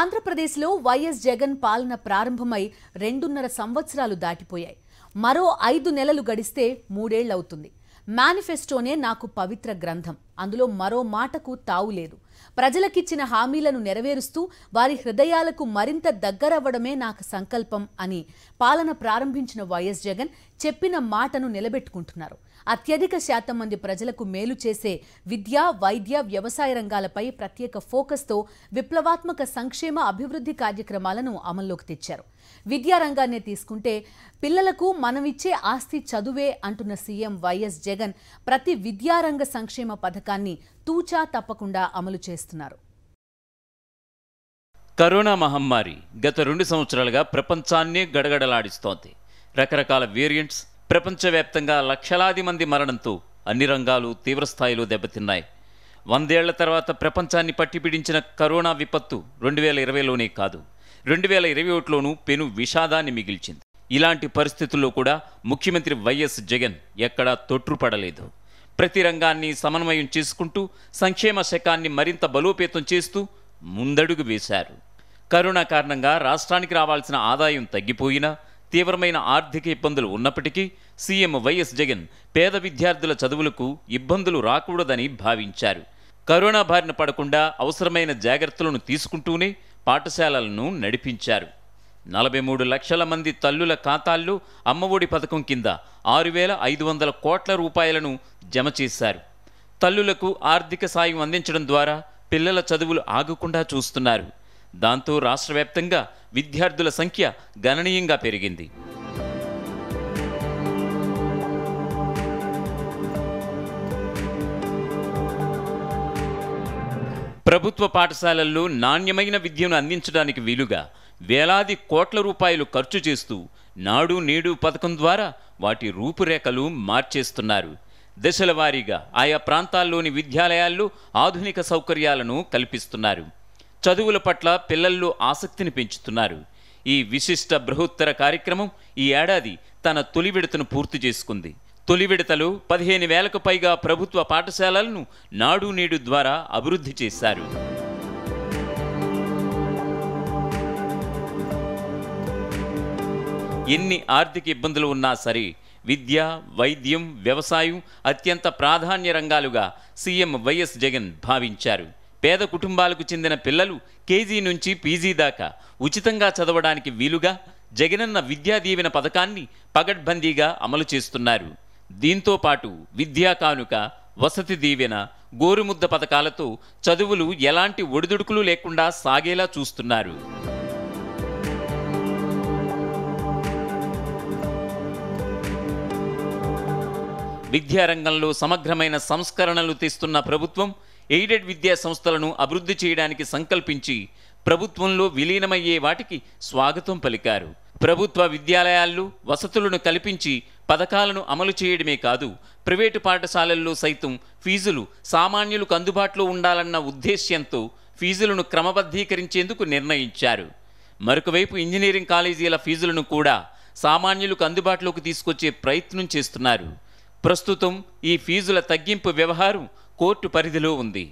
ఆంధ్రప్రదేశ్ లో వైఎస్ జగన్ పాలన ప్రారంభమై 2.5 సంవత్సరాలు దాటిపోయాయి. మరో 5 నెలలు గడిస్తే 3 ఏళ్లు అవుతుంది. మేనిఫెస్టోనే నాకు పవిత్ర గ్రంథం. అందులో మరో మాటకు తావు లేదు. ప్రజలకిచ్చిన హామీలను నెరవేరుస్తూ వారి హృదయాలకు మరింత దగ్గరవడమే నాకు సంకల్పం అని పాలన ప్రారంభించిన వైఎస్ జగన్ చెప్పిన మాటను నిలబెట్టుకుంటున్నారు. అత్యధిక శాతం మంది ప్రజలకు మేలు చేసే విద్య, వైద్య, వ్యవసాయ రంగాలపై ప్రత్యేక ఫోకస్ తో విప్లవాత్మక సంక్షేమ అభివృద్ధి కార్యక్రమాలను అమల్లోకి తెచ్చారు. విద్యా రంగాన్ని తీసుకుంటే పిల్లలకు మనమిచ్చే ఆస్తి చదువే అంటున్న సీఎం వైఎస్ జగన్ ప్రతి విద్యారంగ సంక్షేమ పథకాన్ని తూచా తప్పకుండా అమలు చేస్తున్నారు. కరోనా మహమ్మారి గత 2 సంవత్సరాలుగా ప్రపంచాన్నే గడగడలాడిస్తోంది. రకరకాల వేరియంట్స్, ప్రపంచవ్యాప్తంగా లక్షలాది మంది మరణంతో అన్ని రంగాలు తీవ్రస్థాయిలో దెబ్బతిన్నాయి. 100 ఏళ్ల తర్వాత ప్రపంచాన్ని పట్టిపిడించిన కరోనా విపత్తు 2020లోనే కాదు, 2021లోనూ పెను విషాదాన్ని మిగిల్చింది. ఇలాంటి పరిస్థితుల్లో కూడా ముఖ్యమంత్రి వైఎస్ జగన్ ఎక్కడా తొట్రుపడలేదు. ప్రతి రంగాన్ని సమన్వయం చేసుకుంటూ సంక్షేమ శాఖాన్ని మరింత బలోపేతం చేస్తూ ముందడుగు వేశారు. కరోనా కారణంగా రాష్ట్రానికి రావాల్సిన ఆదాయం తగ్గిపోయినా, తీవ్రమైన ఆర్థిక ఇబ్బందులు ఉన్నప్పటికీ సీఎం వైఎస్ జగన్ పేద విద్యార్థుల చదువులకు ఇబ్బందులు రాకూడదని భావించారు. కరోనా బారిన పడకుండా అవసరమైన జాగ్రత్తలను తీసుకుంటూనే పాఠశాలలను నడిపించారు. 43 లక్షల మంది తల్లుల ఖాతాల్లో అమ్మఒడి పథకం కింద 6,500 కోట్ల రూపాయలను జమ చేశారు. తల్లులకు ఆర్థిక సాయం అందించడం ద్వారా పిల్లల చదువులు ఆగకుండా చూస్తున్నారు. దాంతో రాష్ట్ర వ్యాప్తంగా విద్యార్థుల సంఖ్య గణనీయంగా పెరిగింది. ప్రభుత్వ పాఠశాలల్లో నాణ్యమైన విద్యను అందించడానికి వీలుగా వేలాది కోట్ల రూపాయలు ఖర్చు చేస్తూ నాడు నేడు పథకం ద్వారా వాటి రూపురేఖలు మార్చేస్తున్నారు. దశల వారీగా ఆయా ప్రాంతాల్లోని విద్యాలయాల్లో ఆధునిక సౌకర్యాలను కల్పిస్తున్నారు. చదువుల పట్ల పిల్లల్లో ఆసక్తిని పెంచుతున్నారు. ఈ విశిష్ట బృహత్తర కార్యక్రమం ఈ ఏడాది తన తొలి విడతను పూర్తి చేసుకుంది. తొలి విడతలో 15,000కు పైగా ప్రభుత్వ పాఠశాలలను నాడు నేడు ద్వారా అభివృద్ధి చేశారు. ఎన్ని ఆర్థిక ఇబ్బందులు ఉన్నా సరే విద్య, వైద్యం, వ్యవసాయం అత్యంత ప్రాధాన్య రంగాలుగా సీఎం వైఎస్ జగన్ భావించారు. పేద కుటుంబాలకు చెందిన పిల్లలు కేజీ నుంచి పీజీ దాకా ఉచితంగా చదవడానికి వీలుగా జగనన్న విద్యా దీవెన పథకాన్ని పగడ్బందీగా అమలు చేస్తున్నారు. దీంతో పాటు విద్యా కానుక, వసతి దీవెన, గోరుముద్ద పథకాలతో చదువులు ఎలాంటి ఒడిదుడుకులు లేకుండా సాగేలా చూస్తున్నారు. విద్యారంగంలో సమగ్రమైన సంస్కరణలు తెస్తున్న ప్రభుత్వం ఎయిడెడ్ విద్యా సంస్థలను అభివృద్ధి చేయడానికి సంకల్పించి ప్రభుత్వంలో విలీనమయ్యే వాటికి స్వాగతం పలికారు. ప్రభుత్వ విద్యాలయాల్లో వసతులను కల్పించి పథకాలను అమలు చేయడమే కాదు, ప్రైవేటు పాఠశాలల్లో సైతం ఫీజులు సామాన్యులకు అందుబాటులో ఉండాలన్న ఉద్దేశ్యంతో ఫీజులను క్రమబద్ధీకరించేందుకు నిర్ణయించారు. మరొకవైపు ఇంజనీరింగ్ కాలేజీల ఫీజులను కూడా సామాన్యులకు అందుబాటులోకి తీసుకొచ్చే ప్రయత్నం చేస్తున్నారు. ప్రస్తుతం ఈ ఫీజుల తగ్గింపు వ్యవహారం కోర్టు పరిధిలో ఉంది.